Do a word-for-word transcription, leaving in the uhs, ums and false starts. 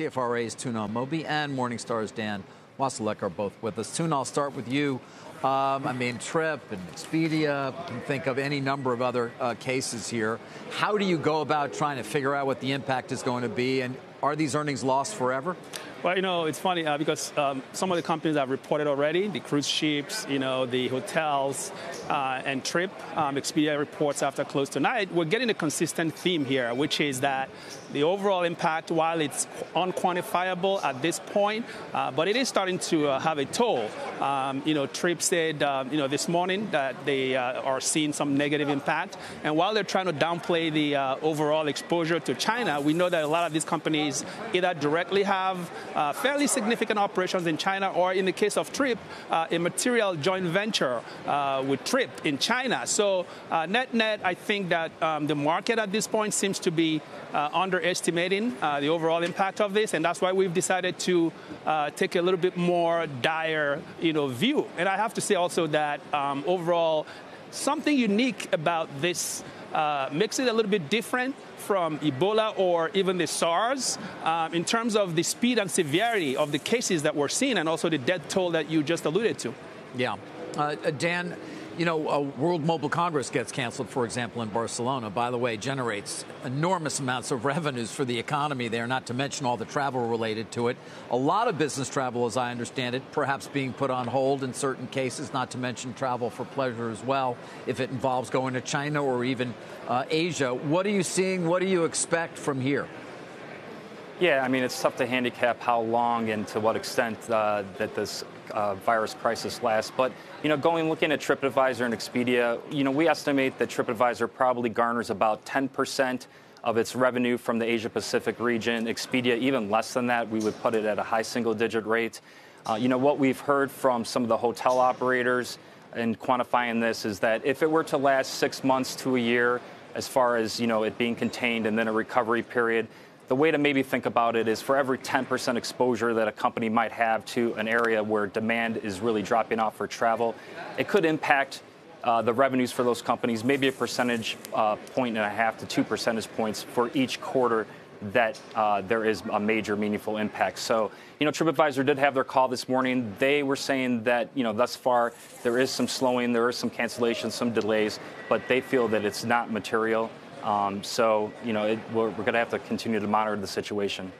C F R A's Tuna Amobi and Morningstar's Dan Wasilek are both with us. Tuna, I'll start with you. Um, I mean, TRIP and Expedia, you can think of any number of other uh, cases here. How do you go about trying to figure out what the impact is going to be, and are these earnings lost forever? Well, you know, it's funny uh, because um, some of the companies have reported already, the cruise ships, you know, the hotels, uh, and TRIP, um, Expedia reports after close tonight. We're getting a consistent theme here, which is that the overall impact, while it's unquantifiable at this point, uh, but it is starting to uh, have a toll. Um, you know, TRIP said, uh, you know, this morning that they uh, are seeing some negative impact. And while they're trying to downplay the uh, overall exposure to China, we know that a lot of these companies either directly have Uh, fairly significant operations in China, or in the case of TRIP, uh, a material joint venture uh, with TRIP in China. So uh, net net, I think that um, the market at this point seems to be uh, underestimating uh, the overall impact of this, and that's why we've decided to uh, take a little bit more dire, you know, view. And I have to say also that um, overall, something unique about this uh, makes it a little bit different from Ebola or even the SARS um, in terms of the speed and severity of the cases that we're seeing, and also the death toll that you just alluded to. Yeah. Uh, Dan, you know, uh, World Mobile Congress gets canceled, for example, in Barcelona. By the way, generates enormous amounts of revenues for the economy there, not to mention all the travel related to it. A lot of business travel, as I understand it, perhaps being put on hold in certain cases, not to mention travel for pleasure as well, if it involves going to China or even uh, Asia. What are you seeing? What do you expect from here? Yeah, I mean, it's tough to handicap how long and to what extent uh, that this uh, virus crisis lasts. But, you know, going looking at TripAdvisor and Expedia, you know, we estimate that TripAdvisor probably garners about ten percent of its revenue from the Asia-Pacific region. Expedia, even less than that. We would put it at a high single-digit rate. Uh, you know, what we've heard from some of the hotel operators in quantifying this is that if it were to last six months to a year, as far as, you know, it being contained and then a recovery period, the way to maybe think about it is for every ten percent exposure that a company might have to an area where demand is really dropping off for travel, it could impact uh, the revenues for those companies, maybe a percentage uh, point and a half to two percentage points for each quarter that uh, there is a major meaningful impact. So, you know, TripAdvisor did have their call this morning. They were saying that, you know, thus far there is some slowing, there is some cancellations, some delays, but they feel that it's not material. Um, so, you know, it, we're, we're going to have to continue to monitor the situation.